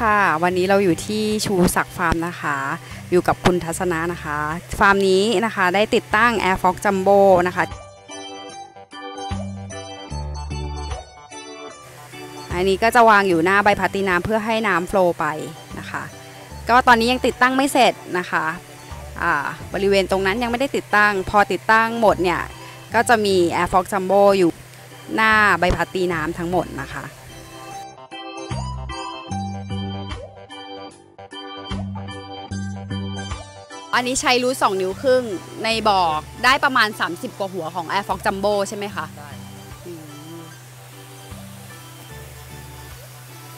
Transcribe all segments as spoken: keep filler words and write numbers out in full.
ค่ะวันนี้เราอยู่ที่ชูศักดิ์ฟาร์มนะคะอยู่กับคุณทัศนะนะคะฟาร์มนี้นะคะได้ติดตั้ง airfloc jumbo นะคะอันนี้ก็จะวางอยู่หน้าใบพัดตีน้ำเพื่อให้น้ำโฟลว์ไปนะคะก็ตอนนี้ยังติดตั้งไม่เสร็จนะคะอ่าบริเวณตรงนั้นยังไม่ได้ติดตั้งพอติดตั้งหมดเนี่ยก็จะมี airfloc jumbo อยู่หน้าใบพัดตีน้ำทั้งหมดนะคะอันนี้ใช้รูทสองนิ้วครึ่งในบ่อได้ประมาณสามสิบกว่าหัวของ airfloc jumbo ใช่ไหมคะได้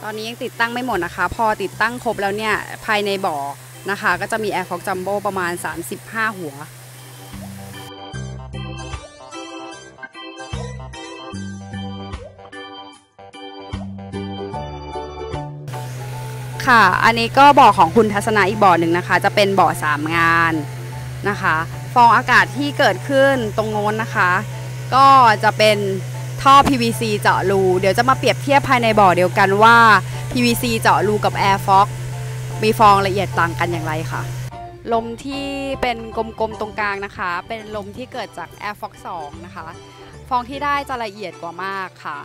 ตอนนี้ยังติดตั้งไม่หมดนะคะพอติดตั้งครบแล้วเนี่ยภายในบ่อนะคะก็จะมี airfloc jumbo ประมาณสามสิบห้าหัวค่ะอันนี้ก็บ่อของคุณทัศนะอีกบ่อหนึ่งนะคะจะเป็นบ่อสามงานนะคะฟองอากาศที่เกิดขึ้นตรงโน้นนะคะก็จะเป็นท่อ พี วี ซี เจาะรูเดี๋ยวจะมาเปรียบเทียบภายในบ่อเดียวกันว่า พี วี ซี เจาะรูกับ airfloc มีฟองละเอียดต่างกันอย่างไรค่ะลมที่เป็นกลมๆตรงกลางนะคะเป็นลมที่เกิดจาก airfloc สองนะคะฟองที่ได้จะละเอียดกว่ามากค่ะ